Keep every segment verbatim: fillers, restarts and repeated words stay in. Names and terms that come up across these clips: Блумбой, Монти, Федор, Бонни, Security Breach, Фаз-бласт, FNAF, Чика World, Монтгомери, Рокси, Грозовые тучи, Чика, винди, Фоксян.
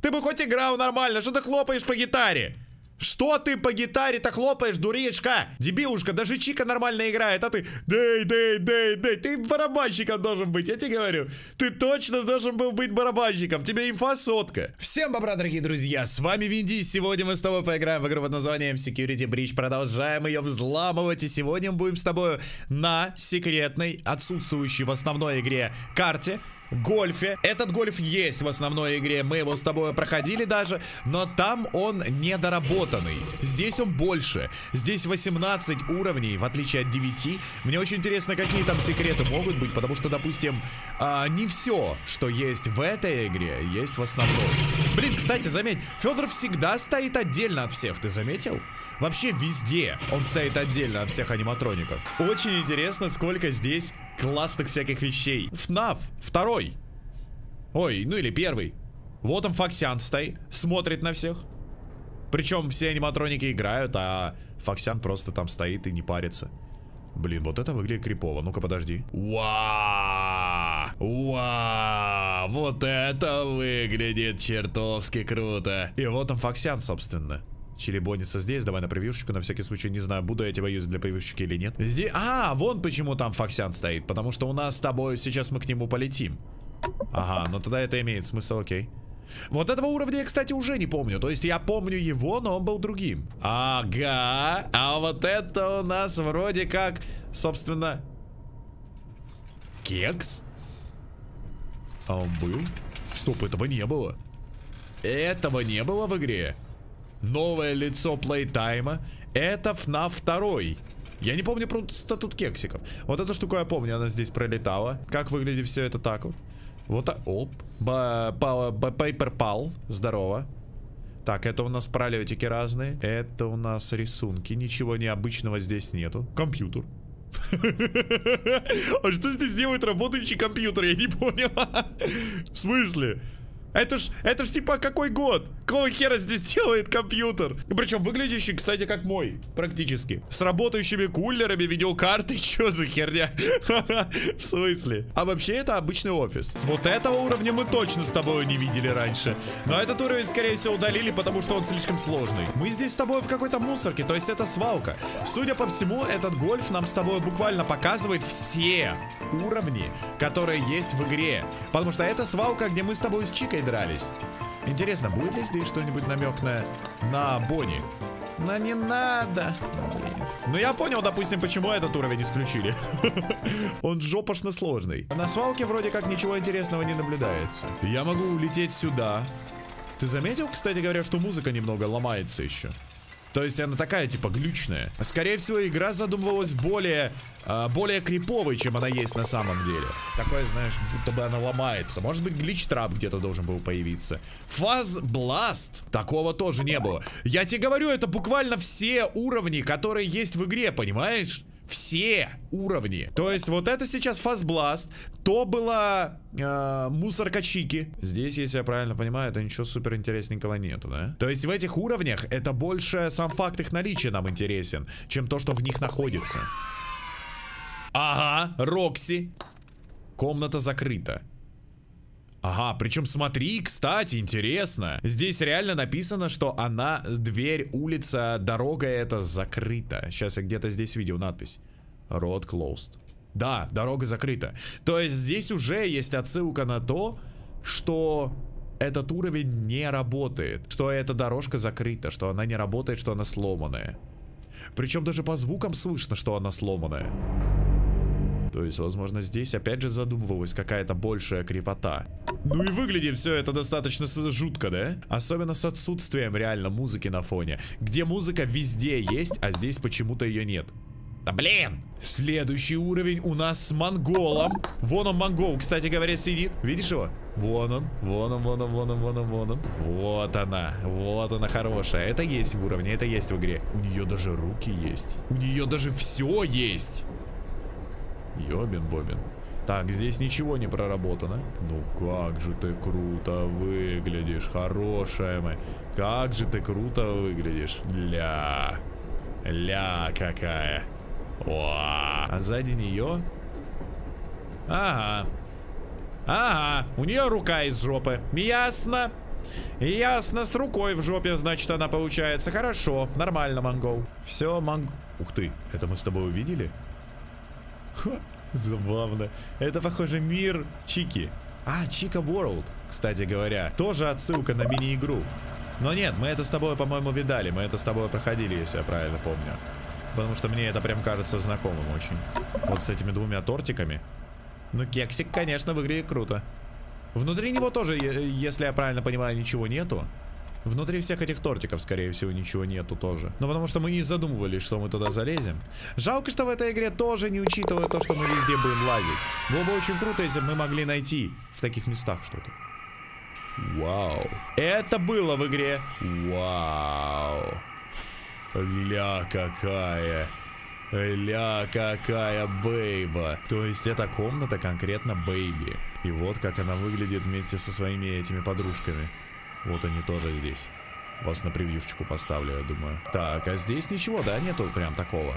Ты бы хоть играл нормально, что ты хлопаешь по гитаре? Что ты по гитаре-то хлопаешь, дуречка? Дебилушка, даже Чика нормально играет, а ты... Дэй, дэй, дэй, дэй, ты барабанщиком должен быть, я тебе говорю. Ты точно должен был быть барабанщиком, тебе инфа сотка. Всем бобра, дорогие друзья, с вами Винди. Сегодня мы с тобой поиграем в игру под названием Security Breach. Продолжаем ее взламывать. И сегодня мы будем с тобой на секретной, отсутствующей в основной игре карте... гольфе. Этот гольф есть в основной игре, мы его с тобой проходили даже, но там он недоработанный. Здесь он больше. Здесь восемнадцать уровней, в отличие от девяти. Мне очень интересно, какие там секреты могут быть, потому что, допустим, э, не все, что есть в этой игре, есть в основной. Блин, кстати, заметь, Федор всегда стоит отдельно от всех, ты заметил? Вообще везде он стоит отдельно от всех аниматроников. Очень интересно, сколько здесь классных всяких вещей. эф наф второй. Ой, ну или первый. Вот он, Фоксян стоит, смотрит на всех. Причем все аниматроники играют, а Фоксян просто там стоит и не парится. Блин, вот это выглядит крипово. Ну-ка, подожди. Уа! Уа! Вот это выглядит чертовски круто. И вот он, Фоксян, собственно. Челебонится здесь, давай на превьюшечку, на всякий случай. Не знаю, буду я тебя юзать для превьюшечки или нет. Здесь... А, вон почему там Фоксян стоит. Потому что у нас с тобой, сейчас мы к нему полетим. Ага, ну тогда это имеет смысл, окей. Вот этого уровня я, кстати, уже не помню. То есть я помню его, но он был другим. Ага, а вот это у нас вроде как, собственно, кекс. А он был? Стоп, этого не было. Этого не было в игре. Новое лицо плейтайма. Это эф наф два. Я не помню просто тут кексиков. Вот эту штуку я помню, она здесь пролетала. Как выглядит все это так вот. Вот так, оп. Пейперпал, здорово. Так, это у нас пролетики разные. Это у нас рисунки. Ничего необычного здесь нету. Компьютер. А что здесь делает работающий компьютер? Я не понял. В смысле? Это ж, это ж типа какой год? Какого хера здесь делает компьютер? Причем выглядящий, кстати, как мой. Практически. С работающими кулерами, видеокарты. Чё за херня? В смысле? А вообще это обычный офис. Вот этого уровня мы точно с тобой не видели раньше. Но этот уровень, скорее всего, удалили, потому что он слишком сложный. Мы здесь с тобой в какой-то мусорке, то есть это свалка. Судя по всему, этот гольф нам с тобой буквально показывает все уровни, которые есть в игре. Потому что это свалка, где мы с тобой с Чикой дрались. Интересно, будет ли здесь что-нибудь намек на, на Бонни? Но не надо. Блин. Ну я понял, допустим, почему этот уровень исключили. Он жопошно сложный. На свалке вроде как ничего интересного не наблюдается. Я могу улететь сюда. Ты заметил, кстати говоря, что музыка немного ломается еще? То есть она такая, типа, глючная. Скорее всего, игра задумывалась более, э, более криповой, чем она есть на самом деле. Такое, знаешь, будто бы она ломается. Может быть, глич-трап где-то должен был появиться. Фаз-бласт. Такого тоже не было. Я тебе говорю, это буквально все уровни, которые есть в игре, понимаешь? Все уровни. То есть вот это сейчас фазбласт. То была э, мусорка Чики. Здесь, если я правильно понимаю, это ничего супер интересненького нету, да? То есть в этих уровнях это больше сам факт их наличия нам интересен, чем то, что в них находится. Ага, Рокси. Комната закрыта. Ага, причем смотри, кстати, интересно. Здесь реально написано, что она, дверь, улица, дорога это закрыта. Сейчас я где-то здесь видел надпись. Road closed. Да, дорога закрыта. То есть здесь уже есть отсылка на то, что этот уровень не работает. Что эта дорожка закрыта, что она не работает, что она сломанная. Причем даже по звукам слышно, что она сломанная. То есть, возможно, здесь опять же задумывалась какая-то большая крепота. Ну и выглядит все это достаточно жутко, да? Особенно с отсутствием реально музыки на фоне. Где музыка везде есть, а здесь почему-то ее нет. Да блин! Следующий уровень у нас с монголом. Вон он, монгол, кстати говоря, сидит. Видишь его? Вон он, вон он, вон он, вон он, вон он, вон он. Вот она, вот она хорошая. Это есть в уровне, это есть в игре. У нее даже руки есть. У нее даже все есть. Ёбин-бобин. Так, здесь ничего не проработано. Ну как же ты круто выглядишь, хорошая моя. Как же ты круто выглядишь. Ля. Ля какая. О. А сзади нее? Ага. Ага. У нее рука из жопы. Ясно. Ясно, с рукой в жопе, значит, она получается. Хорошо, нормально, монгол. Все, монг... Ух ты, это мы с тобой увидели? Ха, забавно. Это, похоже, мир Чики. А, Чика World, кстати говоря. Тоже отсылка на мини-игру. Но нет, мы это с тобой, по-моему, видали. Мы это с тобой проходили, если я правильно помню. Потому что мне это прям кажется знакомым очень. Вот с этими двумя тортиками. Ну, кексик, конечно, выглядит круто. Внутри него тоже, если я правильно понимаю, ничего нету. Внутри всех этих тортиков, скорее всего, ничего нету тоже. Но потому что мы не задумывались, что мы туда залезем. Жалко, что в этой игре тоже не учитывают то, что мы везде будем лазить. Было бы очень круто, если бы мы могли найти в таких местах что-то. Вау. Это было в игре. Вау. Ля какая. Ля какая бейба. То есть эта комната конкретно Бэби. И вот как она выглядит вместе со своими этими подружками. Вот они тоже здесь. Вас на превьюшечку поставлю, я думаю. Так, а здесь ничего, да, нету прям такого?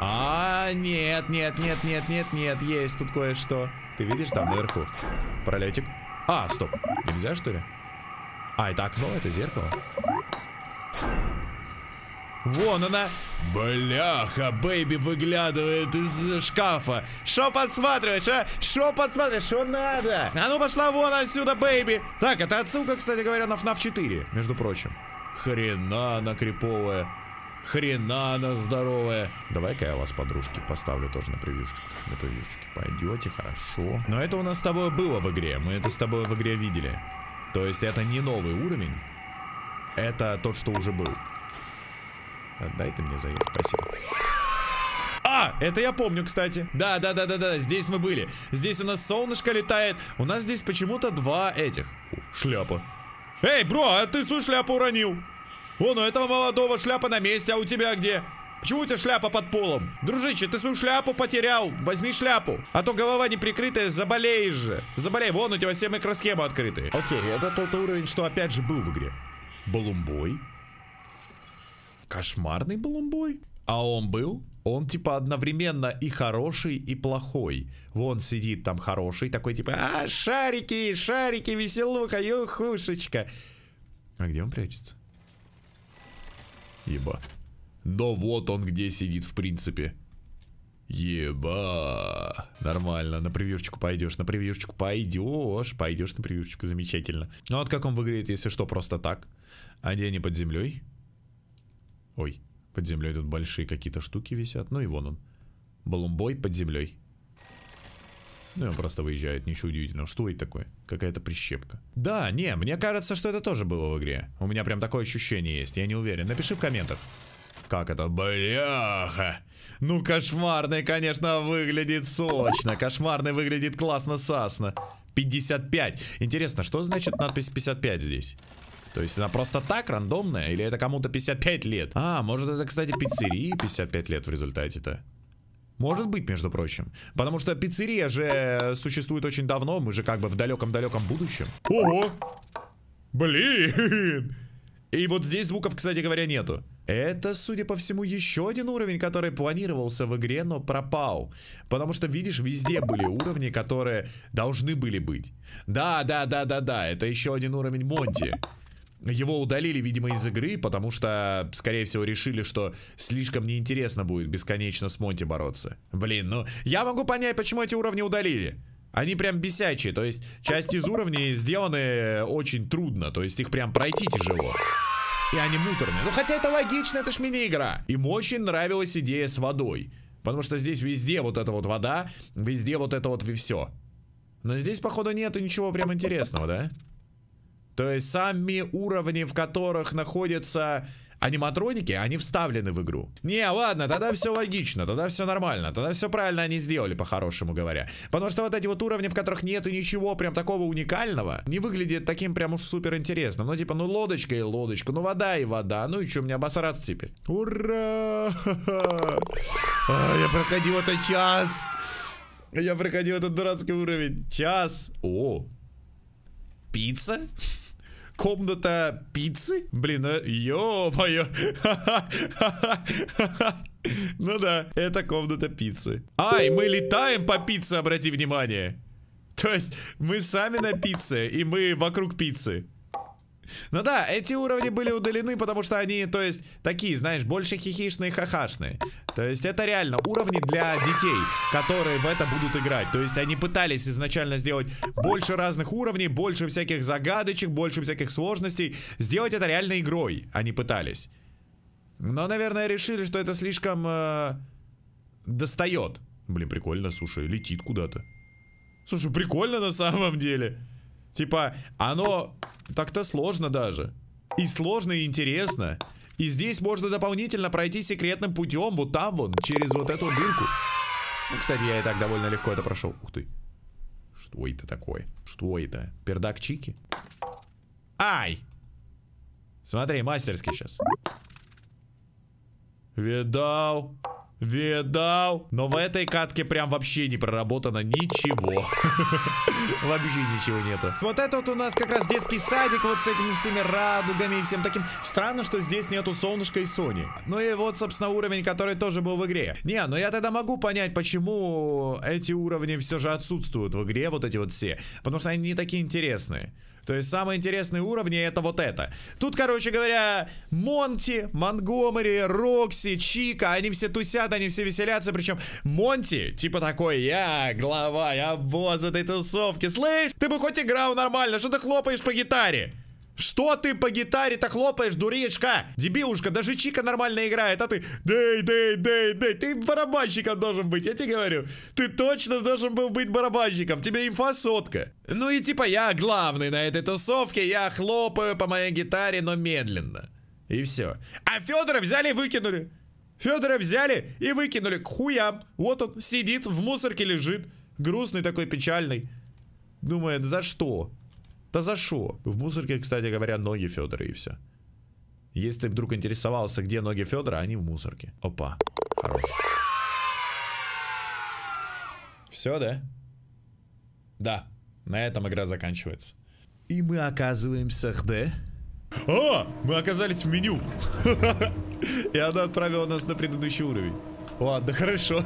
А, нет, нет, нет, нет, нет, нет. Есть тут кое-что. Ты видишь там наверху? Пролетик. А, стоп, нельзя, что ли? А, это окно, это зеркало. Вон она. Бляха, Бэби выглядывает из шкафа. Шо подсматриваешь, а? Шо подсматриваешь? Шо надо? А ну пошла вон отсюда, Бэби. Так, это отсылка, кстати говоря, на фнаф четыре, между прочим. Хрена она криповая. Хрена она здоровая. Давай-ка я вас, подружки, поставлю тоже на превьюшечку. На превьюшечке пойдете, хорошо. Но это у нас с тобой было в игре. Мы это с тобой в игре видели. То есть это не новый уровень. Это тот, что уже был. Дай ты мне за это, спасибо. А, это я помню, кстати. Да, да, да, да, да, здесь мы были. Здесь у нас солнышко летает. У нас здесь почему-то два этих. Шляпа. Эй, бро, а ты свою шляпу уронил? Вон, у этого молодого шляпа на месте, а у тебя где? Почему у тебя шляпа под полом? Дружище, ты свою шляпу потерял. Возьми шляпу. А то голова не прикрытая, заболеешь же. Заболей, вон у тебя все микросхемы открыты. Окей, это тот уровень, что опять же был в игре. Блумбой. Кошмарный Блумбой? А он был? Он типа одновременно и хороший, и плохой. Вон сидит там хороший, такой типа, а, шарики, шарики, веселуха, юхушечка. А где он прячется? Еба. Да вот он где сидит, в принципе. Еба. Нормально, на превьюшечку пойдешь, на превьюшечку пойдешь, пойдешь на превьюшечку, замечательно. Ну вот как он выглядит, если что, просто так. А где они под землей? Ой, под землей тут большие какие-то штуки висят. Ну и вон он. Блумбой под землей. Ну и он просто выезжает, ничего удивительного. Что это такое? Какая-то прищепка. Да, не, мне кажется, что это тоже было в игре. У меня прям такое ощущение есть, я не уверен. Напиши в комментах. Как это? Бляха! Ну кошмарный, конечно, выглядит сочно. Кошмарный выглядит классно-сасно. пятьдесят пять. Интересно, что значит надпись пятьдесят пять здесь? То есть она просто так рандомная? Или это кому-то пятьдесят пять лет? А, может это, кстати, пиццерии пятьдесят пять лет в результате-то? Может быть, между прочим. Потому что пиццерия же существует очень давно. Мы же как бы в далеком-далеком будущем. Ого! Блин! И вот здесь звуков, кстати говоря, нету. Это, судя по всему, еще один уровень, который планировался в игре, но пропал. Потому что, видишь, везде были уровни, которые должны были быть. Да, да, да, да, да. Это еще один уровень Монти. Его удалили, видимо, из игры, потому что, скорее всего, решили, что слишком неинтересно будет бесконечно с Монти бороться. Блин, ну, я могу понять, почему эти уровни удалили. Они прям бесячие, то есть часть из уровней сделаны очень трудно, то есть их прям пройти тяжело. И они муторные. Ну, хотя это логично, это ж мини-игра. Им очень нравилась идея с водой, потому что здесь везде вот эта вот вода, везде вот это вот и все. Но здесь, походу, нету ничего прям интересного, да? То есть сами уровни, в которых находятся аниматроники, они вставлены в игру. Не, ладно, тогда все логично, тогда все нормально, тогда все правильно они сделали, по-хорошему говоря. Потому что вот эти вот уровни, в которых нету ничего прям такого уникального, не выглядит таким прям уж супер интересным. Ну типа, ну лодочка и лодочка, ну вода и вода, ну и что, мне обосраться теперь? Ура! А, я проходил это час! Я проходил этот дурацкий уровень. Час! О! Пицца? Комната пиццы? Блин, ё-моё. Ну да, это комната пиццы. Ай, мы летаем по пицце, обрати внимание. То есть мы сами на пицце, и мы вокруг пиццы. Ну да, эти уровни были удалены, потому что они, то есть, такие, знаешь, больше хихишные, хахашные. То есть это реально уровни для детей, которые в это будут играть. То есть они пытались изначально сделать больше разных уровней, больше всяких загадочек, больше всяких сложностей. Сделать это реально игрой они пытались. Но, наверное, решили, что это слишком э, достает. Блин, прикольно, слушай, летит куда-то. Слушай, прикольно на самом деле. Типа, оно... Так-то сложно даже. И сложно, и интересно. И здесь можно дополнительно пройти секретным путем. Вот там вон, через вот эту дырку. Ну, кстати, я и так довольно легко это прошел. Ух ты. Что это такое? Что это? Пердак Чики? Ай! Смотри, мастерский сейчас. Видал? Видал? Но в этой катке прям вообще не проработано ничего. Вообще ничего нету. Вот это вот у нас как раз детский садик. Вот с этими всеми радугами и всем таким. Странно, что здесь нету солнышка и Сони. Ну и вот, собственно, уровень, который тоже был в игре. Не, ну я тогда могу понять, почему эти уровни все же отсутствуют в игре. Вот эти вот все. Потому что они не такие интересные. То есть самые интересные уровни это вот это. Тут, короче говоря, Монти, Монтгомери, Рокси, Чика, они все тусят, они все веселятся. Причем Монти, типа такой, я глава, я босс этой тусовки. Слышь, ты бы хоть играл нормально, что ты хлопаешь по гитаре? Что ты по гитаре-то хлопаешь, дуречка? Дебилушка, даже Чика нормально играет, а ты... Дэй, дэй, дэй, дэй, ты барабанщиком должен быть, я тебе говорю. Ты точно должен был быть барабанщиком, тебе инфа сотка. Ну и типа я главный на этой тусовке, я хлопаю по моей гитаре, но медленно. И все. А Федора взяли и выкинули. Федора взяли и выкинули к хуям. Вот он сидит, в мусорке лежит. Грустный такой, печальный. Думает, за что? Да за шо? В мусорке, кстати говоря, ноги Федора и все. Если ты вдруг интересовался, где ноги Федора, они в мусорке. Опа. Хорош. Все, да? Да. На этом игра заканчивается. И мы оказываемся где? О! Мы оказались в меню. И она отправила нас на предыдущий уровень. Ладно, хорошо.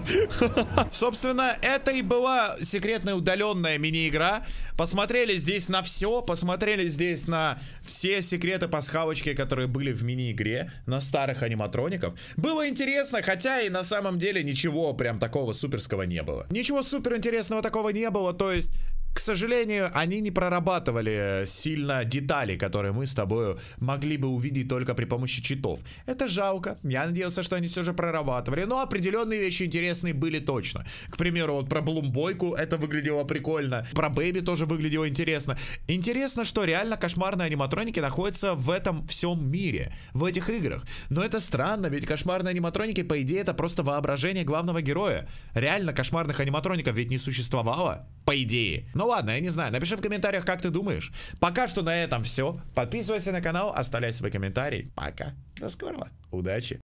Собственно, это и была секретная удаленная мини-игра. Посмотрели здесь на все. Посмотрели здесь на все секреты, пасхалочки, которые были в мини-игре. На старых аниматроников. Было интересно, хотя и на самом деле ничего прям такого суперского не было. Ничего суперинтересного такого не было. То есть, к сожалению, они не прорабатывали сильно детали, которые мы с тобой могли бы увидеть только при помощи читов. Это жалко. Я надеялся, что они все же прорабатывали. Но определенные вещи интересные были точно. К примеру, вот про Блумбойку это выглядело прикольно. Про Бэби тоже выглядело интересно. Интересно, что реально кошмарные аниматроники находятся в этом всем мире. В этих играх. Но это странно, ведь кошмарные аниматроники, по идее, это просто воображение главного героя. Реально кошмарных аниматроников ведь не существовало. По идее. Ну ладно, я не знаю. Напиши в комментариях, как ты думаешь. Пока что на этом все. Подписывайся на канал, оставляй свои комментарии. Пока. До скорого. Удачи.